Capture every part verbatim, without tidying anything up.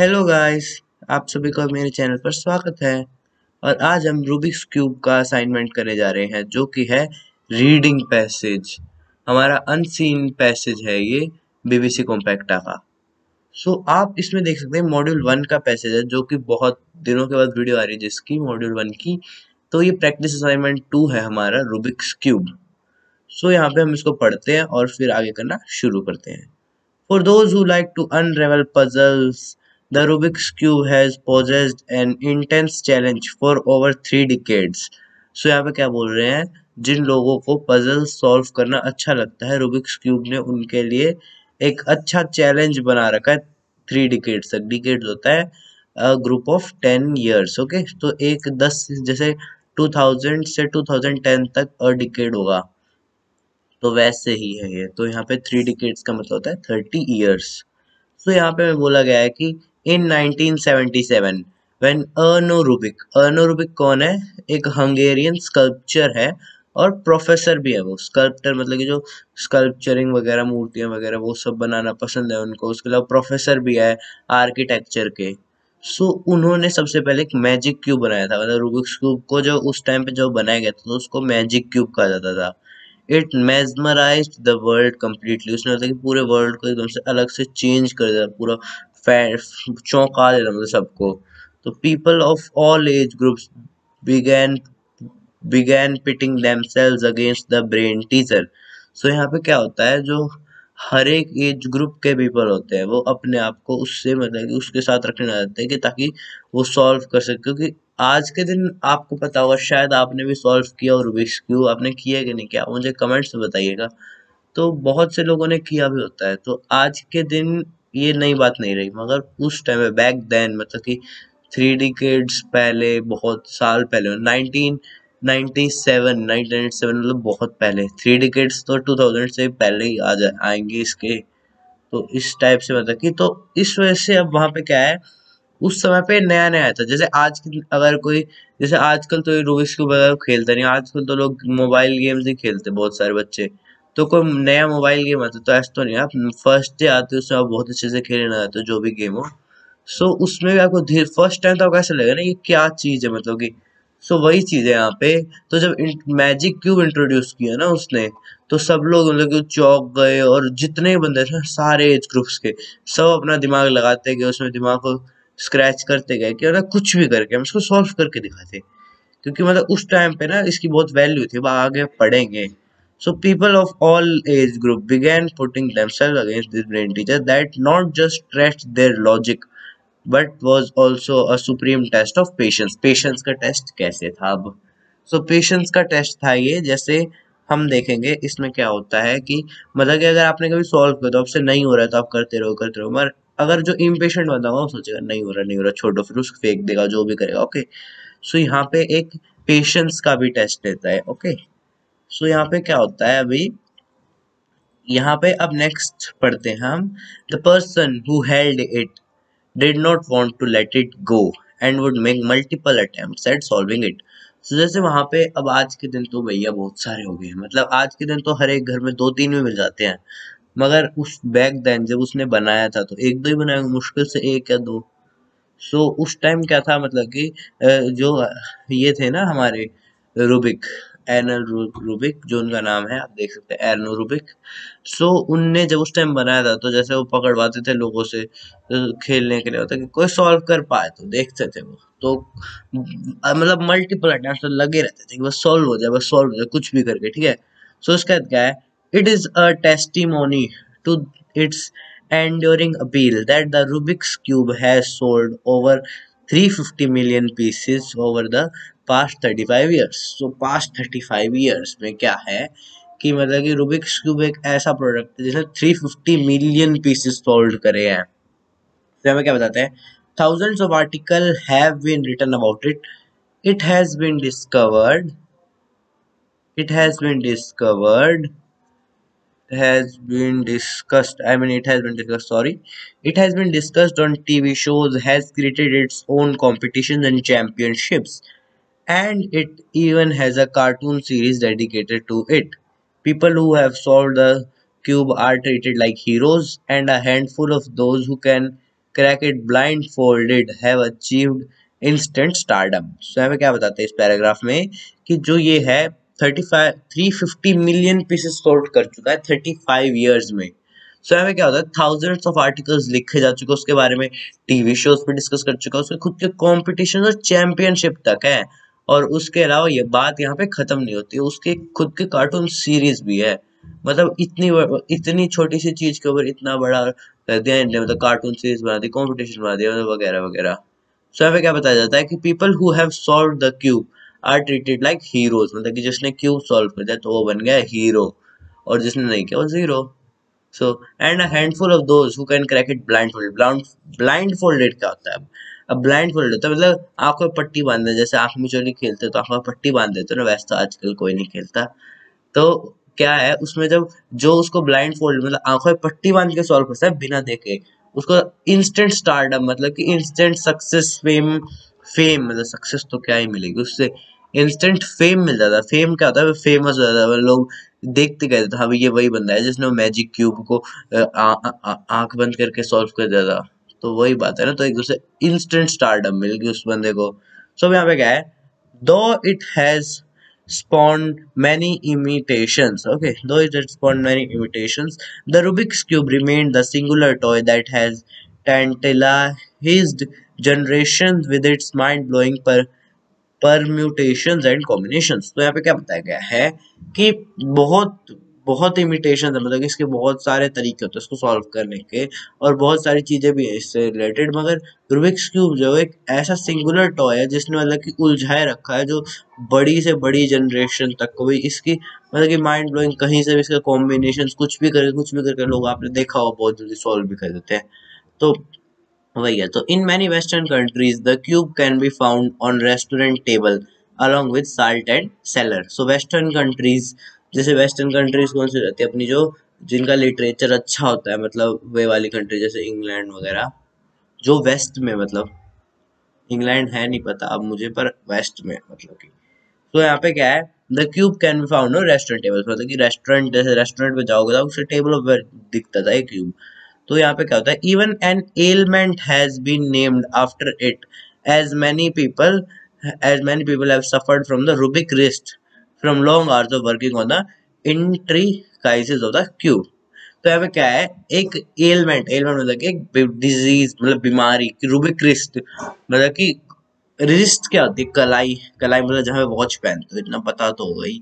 Hello guys, आप सभी का मेरे चैनल पर स्वागत है। और आज हम रूबिक्स क्यूब का असाइनमेंट करने जा रहे हैं, जो कि है रीडिंग पैसेज। हमारा अनसीन पैसेज है ये बीबीसी कॉम्पैक्टा का। सो आप इसमें देख सकते हैं मॉड्यूल वन का पैसेज है, जो कि बहुत दिनों के बाद वीडियो आ रही है जिसकी मॉड्यूल वन की। तो ये प्रैक्टिस असाइनमेंट टू है हमारा रूबिक्स क्यूब। सो यहाँ पर हम इसको पढ़ते हैं और फिर आगे करना शुरू करते हैं। For those who like to unravel puzzles, The Rubik's Cube has possessed an intense challenge for over three decades. So यहाँ पे क्या बोल रहे हैं, जिन लोगों को पजल सॉल्व करना अच्छा लगता है, रूबिक्स क्यूब ने उनके लिए एक अच्छा चैलेंज बना रखा है थ्री डिकेड्स तक। डिकेड्स होता है group of ten years, okay. तो एक दस जैसे टू थाउजेंड से टू थाउजेंड टेन तक अ डिकेड होगा, तो वैसे ही है ये। तो यहाँ पे थ्री डिकेड्स का मतलब होता है थर्टी ईयर्स। तो यहाँ पे मैं बोला गया है कि In nineteen seventy-seven, when Ernő Rubik, Ernő Rubik कौन है, एक हंगेरियन स्कल्पचर है और प्रोफेसर भी है वो। स्कल्पचर मतलब कि जो स्कल्पचरिंग वगैरह, मूर्तियाँ वगैरह वो सब बनाना पसंद है उनको। उसके अलावा प्रोफेसर भी है आर्किटेक्चर के। सो so, उन्होंने सबसे पहले एक मैजिक क्यूब बनाया था, मतलब रूबिक्स क्यूब को जो उस टाइम पे जो बनाया गया था तो उसको मैजिक क्यूब कहा जाता था। It mesmerised the world completely, उसने मतलब कि पूरे वर्ल्ड को एकदम से अलग से चेंज कर दिया, पूरा चौंका दे रहा मतलब सबको। तो people of all age groups began began pitting themselves against the brain teaser. So यहाँ पे क्या होता है, जो हर एक एज ग्रुप के पीपल होते हैं वो अपने आप को उससे मतलब कि उसके साथ रखने जाते हैं कि ताकि वो सॉल्व कर सके। क्योंकि आज के दिन आपको पता होगा, शायद आपने भी सॉल्व किया और रूबिक्स क्यूब, आपने किया कि नहीं किया मुझे कमेंट्स में बताइएगा। तो बहुत से लोगों ने किया भी होता है। तो आज के दिन ये नई बात नहीं रही, मगर उस टाइम में बैक देन मतलब कि थ्री डिकेड्स पहले, बहुत साल पहले, नाइनटीन नाइनटी सेवन मतलब बहुत पहले, थ्री डिकेड्स तो टू थाउजेंड से पहले ही आ जाए आएंगे इसके। तो इस टाइप से मतलब कि, तो इस वजह से अब वहाँ पे क्या है, उस समय पे नया नया आया था। जैसे आज की अगर कोई, जैसे आजकल तो रूबिक्स क्यूब वगैरह खेलते नहीं, आजकल तो लोग मोबाइल गेम्स ही खेलते बहुत सारे बच्चे। तो कोई नया मोबाइल गेम आता है तो ऐसा तो नहीं, आप फर्स्ट डे आते हो उसमें आप बहुत अच्छे से खेलने लग जाते हो जो भी गेम हो। सो so, उसमें भी आपको धीरे फर्स्ट टाइम तो आपको ऐसा लगेगा ना ये क्या चीज़ है मतलब कि। सो so, वही चीज़ है यहाँ पे। तो जब मैजिक क्यूब इंट्रोड्यूस किया ना उसने, तो सब लोग मतलब कि चौंक गए, और जितने बंदे थे सारे एज ग्रुप्स के सब अपना दिमाग लगाते गए उसमें, दिमाग को स्क्रैच करते गए कि मतलब कुछ भी करके हम इसको सॉल्व करके दिखाते, क्योंकि मतलब उस टाइम पे ना इसकी बहुत वैल्यू थी। अब आगे पढ़ेंगे। So people of all age group began putting themselves against this brain teacher that not just stretched their logic, but was also a supreme test of patience. Patience का टेस्ट कैसे था अब? So patience का test था ये। जैसे हम देखेंगे इसमें क्या होता है कि मतलब कि अगर आपने कभी सॉल्व किया तो आपसे नहीं हो रहा है तो आप करते रहो करते रहो, मगर अगर जो इम्पेशेंट बंदा होगा वो सोचेगा नहीं हो रहा नहीं हो रहा छोड़ो, फिर उसको फेंक देगा जो भी करेगा, ओके। सो यहाँ पे एक पेशेंस का भी टेस्ट लेता है, ओके। सो so, यहाँ पे क्या होता है अभी, यहाँ पे अब नेक्स्ट पढ़ते हैं हम। The person who held it did not want to let it go and would make multiple attempts at solving it. So जैसे वहाँ पे, अब आज के दिन तो भैया बहुत सारे हो गए, मतलब आज के दिन तो हर एक घर में दो तीन भी मिल जाते हैं, मगर उस बैक देन जब उसने बनाया था तो एक दो ही बनाया, मुश्किल से एक या दो। सो so, उस टाइम क्या था मतलब कि जो ये थे ना हमारे रूबिक, एर्नो रूबिक जो उनका नाम है, आप देख सकते हैं एर्नो रूबिक। सो उनने जब उस टाइम बनाया था तो जैसे वो पकड़वाते थे लोगों से खेलने के लिए, होता कि कोई सॉल्व कर पाए तो देखते थे वो, तो मतलब मल्टीपल अटेम्प्ट्स तो लगे रहते थे कि बस सॉल्व हो जाए बस सॉल्व हो जाए कुछ भी करके, ठीक है। सो so, उसका क्या है, it is a testimony to its enduring appeal that the Rubik's cube has sold over three fifty million pieces over the past thirty five years. तो पास्ट थर्टी फाइव ईयर्स में क्या है कि मतलब कि रूबिक्स क्यूब एक ऐसा product है जिसने three fifty million pieces solve करे हैं। तो हमें क्या बताते हैं, thousands of article have been written about it, it has been discovered it has been discovered has been discussed i mean it has been discussed sorry it has been discussed on T V shows, has created its own competitions and championships, and it even has a cartoon series dedicated to it. People who have solved the cube are treated like heroes, and a handful of those who can crack it blindfolded have achieved instant stardom. So हमें क्या बताते हैं इस paragraph में कि जो ये है thirty five, three fifty million pieces sold कर चुका है थर्टी फाइव इयर्स में. सो so, हमें क्या होता है थाउजेंड्स ऑफ आर्टिकल्स लिखे जा चुके हैं उसके बारे में, टीवी शोज पे डिस्कस कर चुका है, उसके खुद के कॉम्पिटिशन और चैंपियनशिप तक है. और उसके अलावा ये बात यहाँ पे खत्म नहीं होती, उसके खुद के कार्टून सीरीज भी है. मतलब इतनी इतनी छोटी सी चीज के ऊपर इतना बड़ा कर दिया इनने, मतलब कार्टून सीरीज बना दी, कॉम्पिटिशन बना दिया, मतलब वगैरह वगैरह. सो यहाँ पे क्या बताया जाता है कि people who have solve the cube are treated like heroes. मतलब कि जिसने क्यूब सॉल्व कर दिया तो वो बन गया हीरो और जिसने नहीं किया वो zero. So and a handful of those who can crack it blindfolded. Blindfolded क्या होता है? अब ब्लाइंडफोल्डेड होता है मतलब आँख पर पट्टी बांध दे, जैसे आँख में चोली खेलते हो तो आँख पर पट्टी बांध देते हो ना, वैसे तो आजकल कोई नहीं खेलता. तो क्या है उसमें जब जो उसको ब्लाइंडफोल्ड मतलब आँखों पर पट्टी बांध के सॉल्व करता है बिना देखे, उसको इंस्टेंट स्टारडम मतलब कि इंस्टेंट सक्सेस, फेम फेम मतलब सक्सेस तो क्या ही मिलेगी उससे, इंस्टेंट फेम मिल जाता है. फेम क्या होता है? फेमस हो जाता है, लोग देखते गए थे हाँ ये वही बंदा है जिसने मैजिक क्यूब को आंख बंद करके सॉल्व कर दिया था. तो वही बात है ना, तो एक दूसरे इंस्टेंट स्टारडम मिल गई उस बंदे को. सो यहाँ पे क्या है, though it has spawned many imitations, okay, though it has spawned many imitations, the Rubik's cube remained the singular toy that has tantalized generations with its mind-blowing per permutations and combinations. तो यहाँ पे क्या बताया गया है कि बहुत बहुत इमिटेशन है, मतलब कि इसके बहुत सारे तरीके होते हैं इसको सॉल्व करने के और बहुत सारी चीज़ें भी हैं इससे रिलेटेड, मगर रूबिक्स क्यूब जो है एक ऐसा सिंगुलर टॉय है जिसने मतलब कि उलझाए रखा है जो बड़ी से बड़ी जनरेशन तक को भी इसकी मतलब कि माइंड ब्लोइंग कहीं से भी इसका कॉम्बिनेशन कुछ भी करके कुछ भी करके लोग आपने देखा हो बहुत जल्दी सॉल्व भी कर देते हैं. तो वही है. तो in many western countries the cube can be found on restaurant table along with salt and cellar. So western countries जैसे वेस्टर्न कंट्रीज कौन सी रहती है अपनी, जो जिनका लिटरेचर अच्छा होता है, मतलब वे वाली कंट्री जैसे इंग्लैंड वगैरह जो वेस्ट में, मतलब इंग्लैंड है नहीं पता अब मुझे पर वेस्ट में मतलब कि. तो यहाँ पे क्या है, the cube can be found on restaurant tables, मतलब कि रेस्टोरेंट जैसे रेस्टोरेंट में जाओगे तो उससे टेबल पर दिखता था ये क्यूब. तो यहाँ पे क्या होता है, even an element has been named after it as many people as many people have suffered from the Rubik wrist From long hours of working on the intricacies of the cube. तो यहाँ पे क्या है, एक ailment, ailment मतलब कि एक disease मतलब बीमारी, रूबिक रिस्ट मतलब कि रिस्ट क्या होती है, कलाई कलाई मतलब जहाँ पे वॉच पहनते हो, इतना पता तो होगा ही.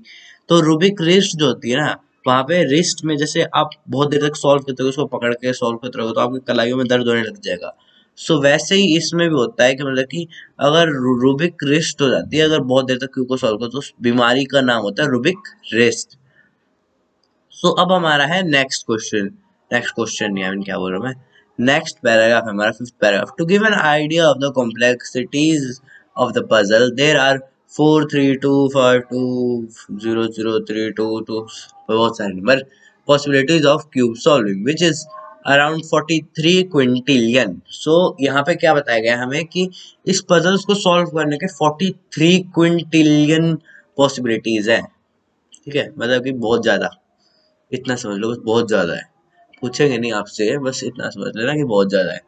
तो रूबिक रिस्ट जो होती है ना, वहाँ पे रिस्ट में जैसे आप बहुत देर तक सॉल्व करते हो, उसको पकड़ के सॉल्व करते रहोगे तो आपकी कलाइयों में दर्द होने लग जाएगा. सो so, वैसे ही इसमें भी होता है कि मतलब कि अगर रूबिक रिस्ट हो जाती है अगर बहुत देर तक क्यू को सॉल्व करो तो उस बीमारी का नाम होता है रूबिक रिस्ट. सो so, अब हमारा है नेक्स्ट क्वेश्चन. नेक्स्ट क्वेश्चन नहीं, आई मीन क्या बोल रहा हूँ मैं, नेक्स्ट पैराग्राफ है हमारा fifth paragraph. To give an idea of the complexities of the puzzle there are four three two five two zero zero three two two बहुत सारे number possibilities of cube solving which is around forty three quintillion. So यहाँ पे क्या बताया गया हमें कि इस पजल्स को सॉल्व करने के फोर्टी थ्री क्विंटिलियन पॉसिबिलिटीज हैं. ठीक है, मतलब कि बहुत ज़्यादा, इतना समझ लो बस बहुत ज़्यादा है, पूछेंगे नहीं आपसे, बस इतना समझ लेना कि बहुत ज़्यादा है.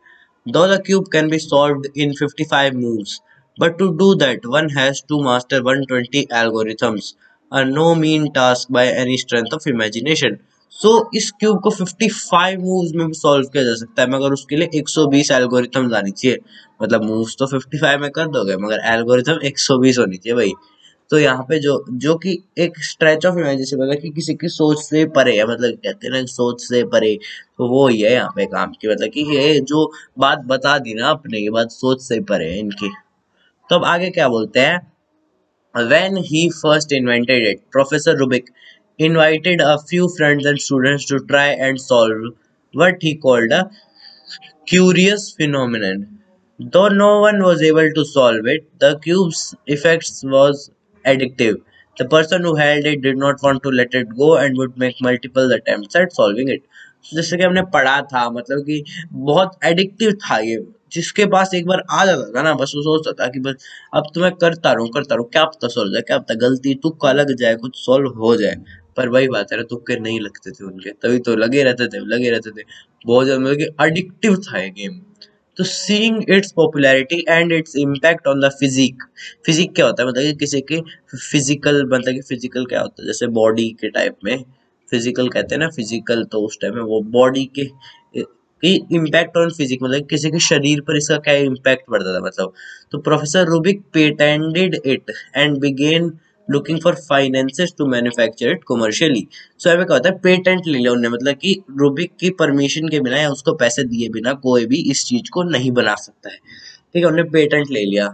Though the cube can be solved in fifty five moves but to do that one has to master one twenty algorithms a no mean task by any strength of imagination. So so, इस cube को fifty five moves में भी solve किया जा सकता है, मगर उसके लिए वन ट्वेंटी एल्गोरिथम्स आनी चाहिए. मतलब मूव्स तो फिफ्टी फाइव में कर दोगे मगर एल्गोरिथम वन ट्वेंटी होनी चाहिए भाई. तो यहाँ पे जो जो कि एक स्ट्रेच ऑफ इमेजिनेशन मतलब कि किसी की सोच से परे है, मतलब कहते हैं ना सोच से परे, तो वो ही है यहाँ पे काम की. मतलब कि ये जो बात बता दी ना अपने, ये बात सोच से परे है इनकी. तो अब आगे क्या बोलते हैं, when he first invented it professor Rubik invited a few friends and students to try and solve what he called a curious phenomenon. Though no one was able to solve it, the cube's effects was addictive. The person who held it did not want to let it go and would make multiple attempts at solving it. So, जैसे कि हमने पढ़ा था मतलब कि बहुत addictive था ये, जिसके पास एक बार आ जाता था ना बस वो सोचता था कि बस अब तो मैं करता रहूँ करता रहूँ क्या पता सॉल्व जाए, क्या पता गलती तुक्का लग जाए कुछ सॉल्व हो जाए. पर वही बात है ना, तुक्के नहीं लगते थे उनके, तभी तो लगे रहते थे लगे रहते थे बहुत ज्यादा, मतलब कि एडिक्टिव था ये गेम. तो seeing its popularity and its impact on the physique. physique क्या होता है मतलब कि किसी के physical मतलब कि physical क्या होता है जैसे body के type में physical कहते हैं ना physical तो उस टाइम में वो body के impact on physique मतलब किसी के शरीर पर इसका क्या impact पड़ता था मतलब तो professor Rubik patented it and began looking for finances to manufacture it commercially. So हमें क्या होता है पेटेंट ले लिया उन्होंने मतलब कि रूबिक की परमिशन के बिना या उसको पैसे दिए बिना कोई भी इस चीज को नहीं बना सकता है ठीक है उन्होंने पेटेंट ले लिया.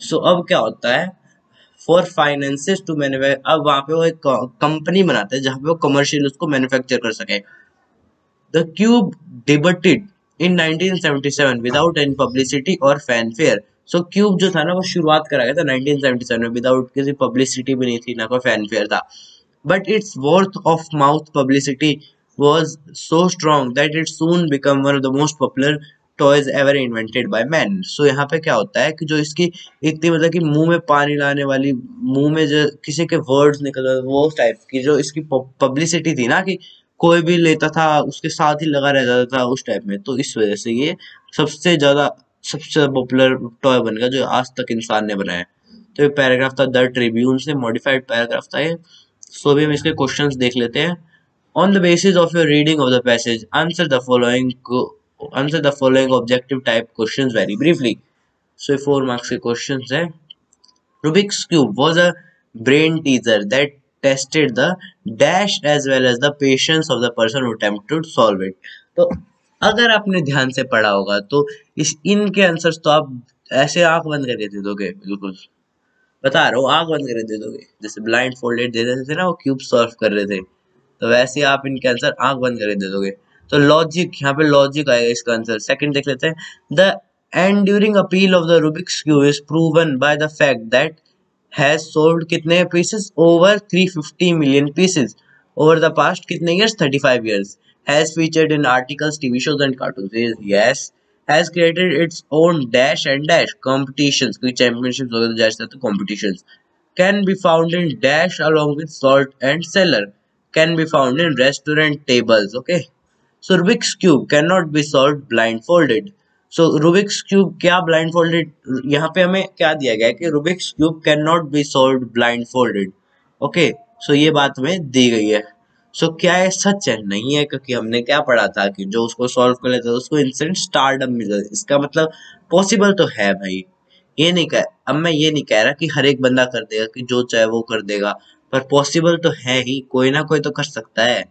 सो so, अब क्या होता है फॉर फाइनेंसेस टू मैन्युफैक्चर अब वहाँ पे वो एक कंपनी बनाते हैं जहाँ पे वो कमर्शियल उसको मैन्युफैक्चर कर सके. The cube debuted in nineteen seventy seven without any publicity और फैनफेयर. सो so, क्यूब जो था ना वो शुरुआत करा गया था नाइनटीन सेवेंटी सेवन में विदाउट किसी पब्लिसिटी भी नहीं थी ना कोई फैनफेयर था. But it's worth of mouth publicity was so strong that it soon become one of the most popular toys ever invented by man. So यहाँ पे क्या होता है कि जो इसकी इतनी मतलब कि मुंह में पानी लाने वाली मुंह में जो किसी के वर्ड्स निकल वो टाइप की जो इसकी पब्लिसिटी थी ना कि कोई भी लेता था उसके साथ ही लगा रह जाता था उस टाइप में तो इस वजह से ये सबसे ज्यादा सबसे पॉपुलर टॉय बन गया जो आज तक इंसान ने बनाया. तो ये पैराग्राफ था द ट्रिब्यून से मॉडिफाइड पैराग्राफ था ये. सो भी हम इसके क्वेश्चंस देख लेते हैं. On the basis of your reading of the passage answer the following answer the following objective type questions very briefly. So ये फोर मार्क्स के क्वेश्चंस हैं. Rubik's cube was a brain teaser that tested the dash as well as the patience of the person who attempted to solve it. तो अगर आपने ध्यान से पढ़ा होगा तो इस इनके आंसर्स तो आप ऐसे आंख बंद करके दे दोगे बिल्कुल बता रहा हूँ आंख बंद करके दे दोगे जैसे ब्लाइंड फोल्डेड दे रहे थे ना वो क्यूब सॉल्व कर रहे थे तो वैसे आप इनके आंसर आंख बंद करके दे दोगे. तो लॉजिक यहाँ पे लॉजिक आएगा इसका आंसर. सेकंड देख लेते हैं the enduring appeal of the Rubik's cube is proven by the fact that has sold कितने pieces over three fifty million pieces over the past कितने years thirty five years. Has featured in articles, T V shows, and cartoons. Yes, has created its own dash and dash competitions. कोई championships हो गए तो जैसे तो competitions. Can be found in dash along with salt and cellar. Can be found in restaurant tables. Okay. So Rubik's cube cannot be solved blindfolded. So Rubik's cube क्या blindfolded? यहाँ पे हमें क्या दिया गया है कि Rubik's cube cannot be solved blindfolded. Okay. So ये बात हमें दी गई है. सो so, क्या है सच है नहीं है क्योंकि हमने क्या पढ़ा था कि जो उसको सॉल्व कर लेता था उसको इंस्टेंट स्टारडम मिलता है. इसका मतलब पॉसिबल तो है भाई ये नहीं कह अब मैं ये नहीं कह रहा कि हर एक बंदा कर देगा कि जो चाहे वो कर देगा पर पॉसिबल तो है ही कोई ना कोई तो कर सकता है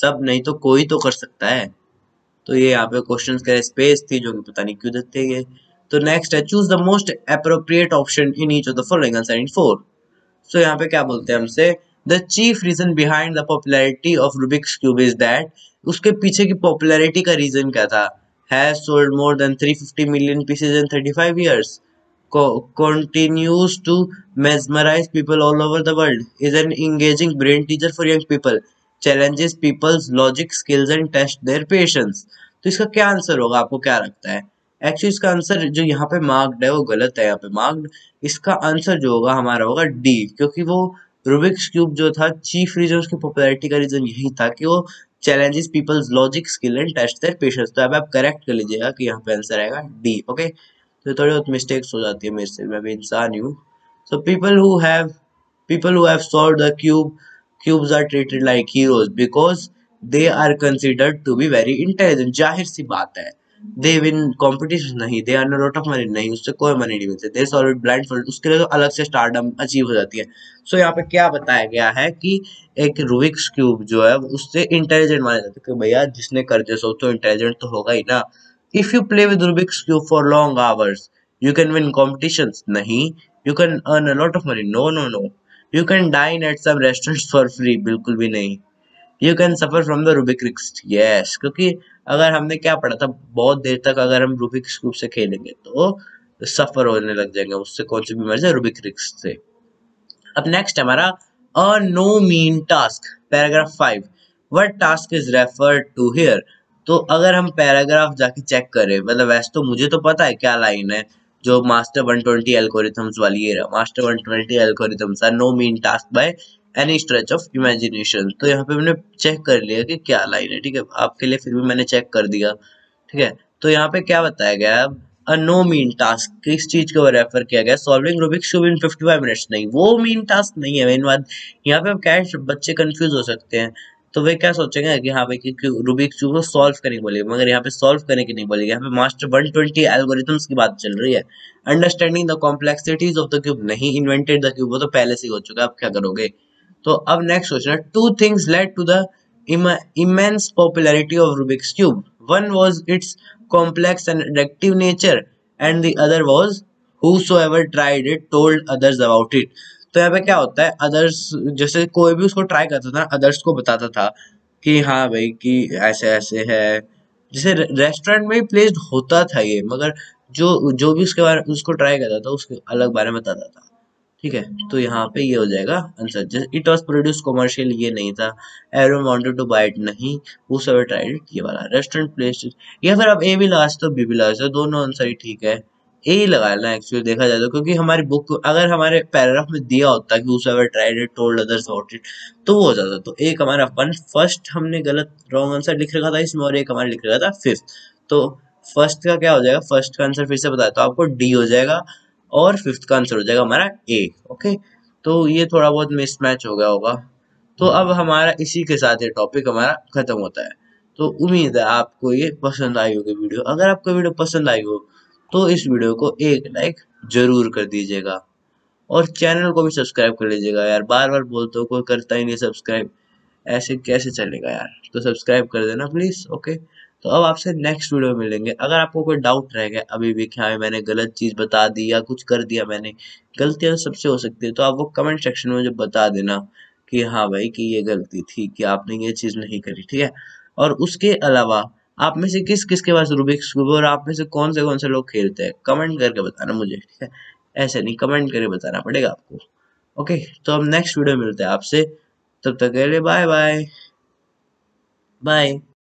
सब नहीं तो कोई तो कर सकता है. तो ये यहाँ पे क्वेश्चन का स्पेस थी जो कि पता नहीं क्यों देते हैं. तो नेक्स्ट है choose the most appropriate option in each of the following answer in four. So यहाँ पे क्या बोलते हैं हमसे The chief reason behind the popularity of Rubik's cube is that उसके पीछे की popularity का reason क्या था. Has sold more than three hundred fifty million pieces in thirty-five years. Co continues to mesmerize people all over the world. Is an engaging brain teaser for young people. Challenges people's logic skills and test their patience. तो इसका क्या answer होगा आपको क्या लगता है. Actually इसका answer जो यहाँ पे मार्क्ड है वो गलत है. यहाँ पे मार्क्ड इसका आंसर जो होगा हमारा होगा डी क्योंकि वो रूबिक्स क्यूब जो था चीफ रीजन उसकी पॉपुलैरिटी का रीजन यही था कि वो challenges people's logic skill and test their patience. तो अब आप करेक्ट कर लीजिएगा कि यहाँ पे आंसर आएगा डी. ओके तो थोड़ी बहुत मिस्टेक्स हो जाती है मेरे से मैं भी इंसान ही हूँ. So people who have people who have solve the cube cubes are treated like heroes because they are considered to be very intelligent. जाहिर सी बात है दे विन कॉम्पिटिशन नहीं they earn lot of money नहीं उससे कोई money नहीं मिलते दे सॉल्व ब्लाइंडफोल्ड उसके लिए तो अलग से स्टारडम अचीव हो जाती है. सो so, यहाँ पे क्या बताया गया है कि एक रूबिक्स क्यूब जो है उससे इंटेलिजेंट माना जाता है कि भैया जिसने कर दिया सो तो इंटेलिजेंट तो होगा ही ना. If you play with Rubik's cube for long hours you can win competition नहीं you can earn a lot of money no no no you can dine at some restaurants for free बिल्कुल भी नहीं you can suffer from the Rubik's yes क्योंकि अगर हमने क्या पढ़ा था बहुत देर तक अगर हम रूबिक्स क्यूब से खेलेंगे तो सफर होने लग जाएंगे उससे कौन सी बीमारी है रूबिक्स से. अब नेक्स्ट हमारा a no mean task paragraph five what task is referred to here. तो अगर हम पैराग्राफ जाके चेक करें मतलब वैसे तो मुझे तो पता है क्या लाइन है जो मास्टर वन ट्वेंटी एल्गोरिथम्स वाली है master one twenty algorithms are no mean task by any stretch of imagination. तो यहाँ पे हमने चेक कर लिया कि क्या लाइन है ठीक है आपके लिए फिर भी मैंने चेक कर दिया ठीक है. तो यहाँ पे क्या बताया गया है, अ नो मीन टास्क किस चीज को रेफर किया गया, सॉल्विंग रूबिक क्यूब इन पचपन मिनट्स, नहीं वो मीन टास्क नहीं है। मेन बात यहाँ पे क्या, बच्चे कंफ्यूज हो सकते हैं तो वे क्या सोचेंगे कि हाँ भाई कि रूबिक क्यूब को सॉल्व करने की बोलेगी, मगर यहाँ पे सॉल्व करने की नहीं बोलेगी। यहाँ पे मास्टर एक सौ बीस एल्गोरिथम्स की बात चल रही है, understanding the complexities of the cube, नहीं इन्वेंटेड द क्यूब, वो तो पहले से हो चुका है, अब क्या करोगे। तो अब नेक्स्ट क्वेश्चन है, two things led to the immense popularity of Rubik's cube, one was its complex and addictive nature and the other was whosoever tried it told others about it. तो यहाँ पे क्या होता है, अदर्स जैसे कोई भी उसको ट्राई करता था अदर्स को बताता था कि हाँ भाई कि ऐसे ऐसे है, जैसे रेस्टोरेंट में प्लेस्ड होता था ये, मगर जो जो भी उसके बारे उसको ट्राई करता था उसके अलग बारे में बताता था, ठीक है। तो यहाँ पे ये हो जाएगा आंसर, जैसे इट वाज प्रोड्यूस कॉमर्शियल ये नहीं था, everyone wanted to buy it नहीं, वो सब ट्राइड ये वाला रेस्टोरेंट प्लेस्ड, या फिर आप ए भी लगा सकते हो बी भी लगा सकते हो, दोनों आंसर ही ठीक है, यही लगाना एक्चुअली देखा जाए तो, क्योंकि हमारी बुक अगर हमारे पैराग्राफ में दिया होता कि whosoever tried it told others about it तो वो हो जाता। तो एक हमारा अपन फर्स्ट हमने गलत रॉन्ग आंसर लिख रखा था इसमें, और एक हमारा लिख रखा था फिफ्थ। तो फर्स्ट का क्या हो जाएगा, फर्स्ट का आंसर फिर से बताया तो आपको डी हो जाएगा, और फिफ्थ का आंसर हो जाएगा हमारा ए। ओके, तो ये थोड़ा बहुत मिसमैच हो गया होगा। तो अब हमारा इसी के साथ ये टॉपिक हमारा खत्म होता है। तो उम्मीद है आपको ये पसंद आई होगी वीडियो, अगर आपको वीडियो पसंद आई हो तो इस वीडियो को एक लाइक जरूर कर दीजिएगा, और चैनल को भी सब्सक्राइब कर लीजिएगा यार, बार बार बोलते हो कोई करता ही नहीं सब्सक्राइब, ऐसे कैसे चलेगा यार, तो सब्सक्राइब कर देना प्लीज। ओके, तो अब आपसे नेक्स्ट वीडियो मिलेंगे। अगर आपको कोई डाउट रह गया अभी भी कि हाँ मैंने गलत चीज़ बता दी या कुछ कर दिया, मैंने गलतियाँ सबसे हो सकती है, तो आप वो कमेंट सेक्शन में मुझे बता देना कि हाँ भाई कि ये गलती थी कि आपने ये चीज़ नहीं करी, ठीक है। और उसके अलावा आप में से किस किस के पास रूबिक्स क्यूब है, और आप में से कौन से कौन से लोग खेलते हैं, कमेंट करके बताना मुझे, ठीक है, ऐसे नहीं कमेंट करके बताना पड़ेगा आपको। ओके, तो हम नेक्स्ट वीडियो मिलते हैं आपसे, तब तक के लिए बाय बाय बाय।